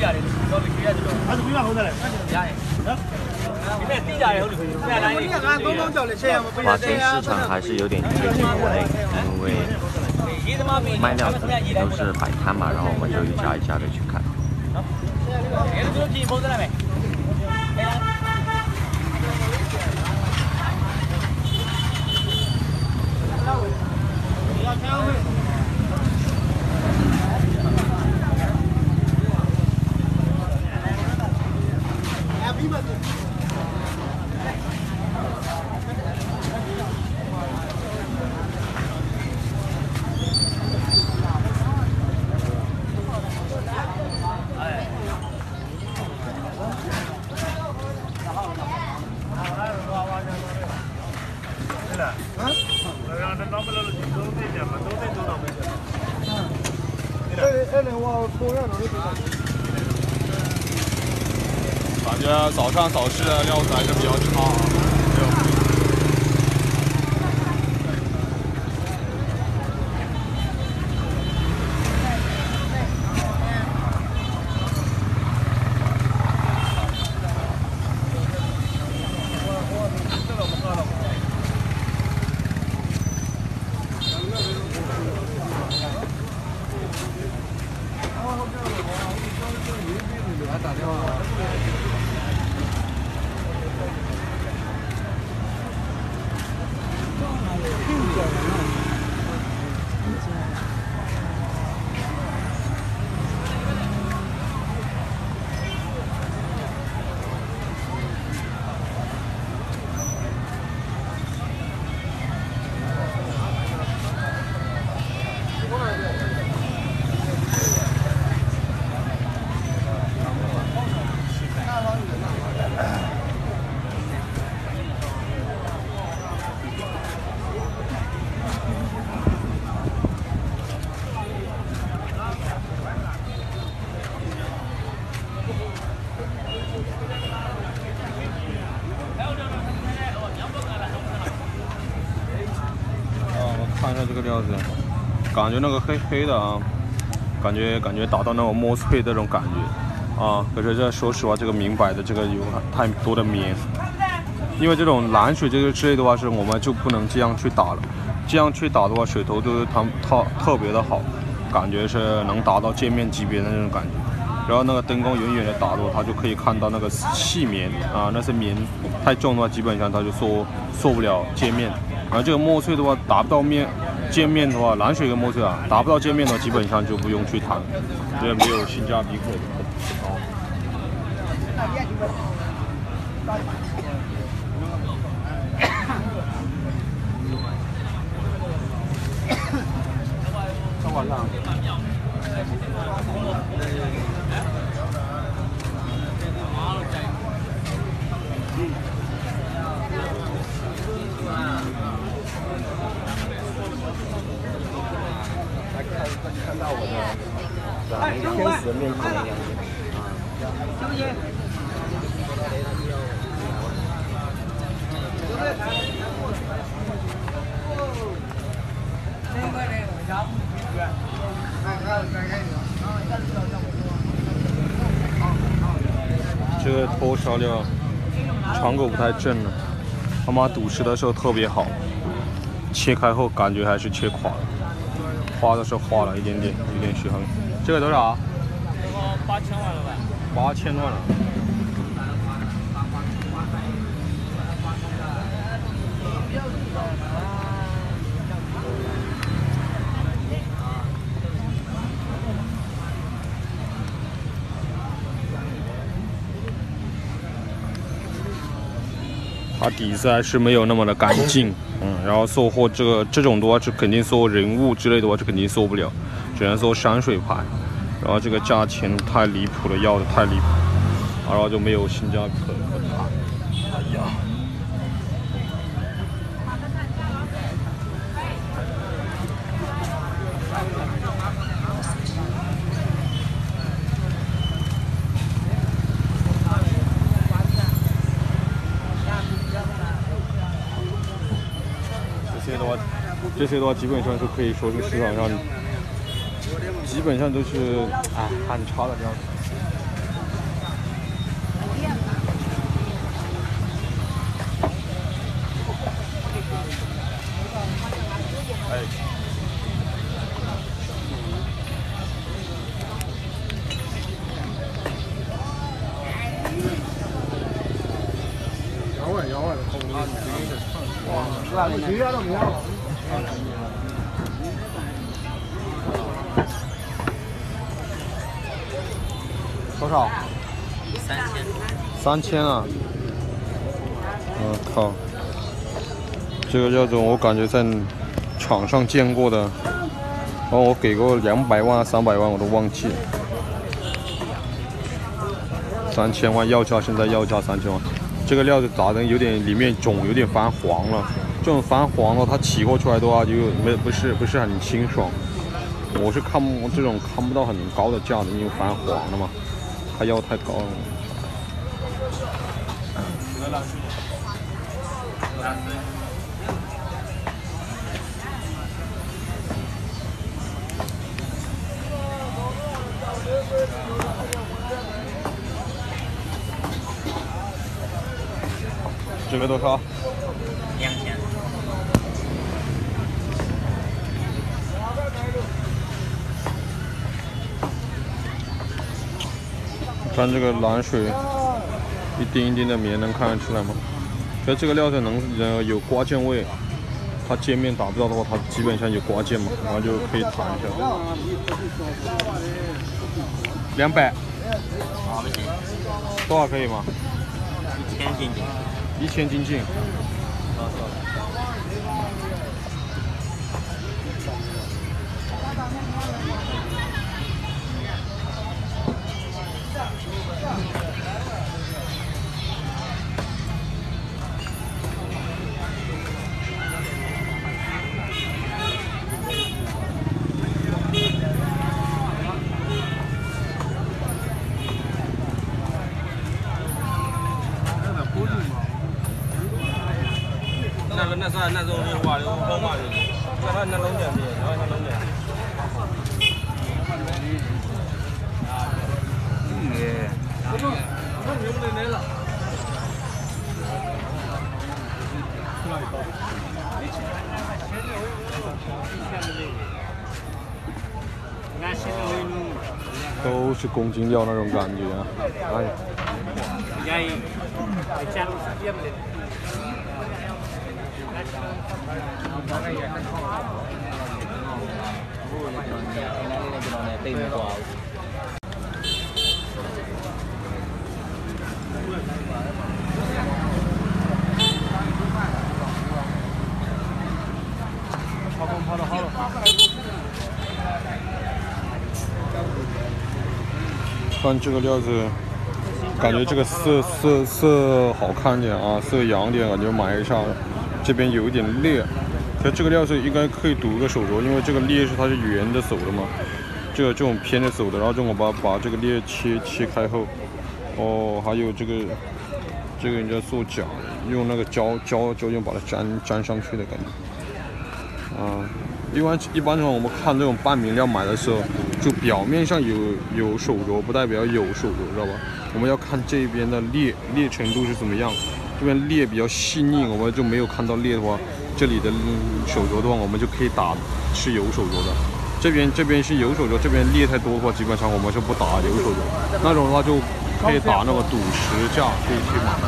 家的，老李家的多。还是回家好点嘞。家的。啊。你看自家的好点。华晨市场还是有点接近国内，因为卖料都是摆摊嘛，然后我们就一家一家的去看。感觉早上早市的料子还是比较差啊。感觉那个黑黑的啊，感觉打到那种摸脆的那种感觉啊。可是这说实话，这个明摆的这个有太多的棉，因为这种蓝水这个之类的话，是我们就不能这样去打了。这样去打的话，水头都特别的好，感觉是能达到界面级别的那种感觉。然后那个灯光远远的打落，它就可以看到那个细棉啊，那些棉太重的话，基本上它就缩不了界面。然后这个墨翠的话，达不到界面的话，蓝水跟墨翠啊，达不到界面的话，基本上就不用去谈，因为没有性价比可言。这个头烧料肠口不太正了，他妈赌食的时候特别好，切开后感觉还是切垮了，花的时候花了一点点，有点血痕。这个多少？这个8000万了吧？8000万了。它底子还是没有那么的干净，然后搜货这种的话，是肯定搜人物之类的话，这肯定搜不了，只能搜山水牌。然后这个价钱太离谱了，要的太离谱，然后就没有性价比可谈。哎呀！这些的话，基本上就可以说是市场上，基本上都是，哎，很差的这样子。有啊，控制自己嘅。哇！嗱，佢而家都唔啱。 多少？3000。3000啊！我靠，这个叫做我感觉在场上见过的，然后我给过200万、300万，我都忘记了。3000万要价，现在要价3000万。这个料子打的有点里面肿，有点发黄了。这种发黄了，它起锅出来的话就不是很清爽。我是看不到很高的价的，因为发黄了嘛。 它腰太高了。这个多少？2000。看这个蓝水，一丁一丁的绵，能看得出来吗？觉得这个料子有瓜键味，它界面打不到的话，它基本上有瓜键嘛，然后就可以弹一下。200，好的，多少可以吗？1000斤。1000斤。都是公斤料那种感觉啊！哎。看这个料子，感觉这个色好看点啊，色洋点，感觉买一下。这边有一点裂，可是这个料子应该可以堵个手镯，因为这个裂是它是圆的手的嘛，这种偏的手的，然后这种把这个裂切开后，哦，还有这个人家做假，用那个胶用把它粘上去的感觉，啊。 一般的话，我们看这种半明料买的时候，就表面上有手镯，不代表有手镯，知道吧？我们要看这边的裂程度是怎么样。这边裂比较细腻，我们就没有看到裂的话，这里的手镯的话，我们就可以打是有手镯的。这边是有手镯，这边裂太多的话，基本上我们是不打有手镯。那种的话就可以打那个赌石架，可以去买。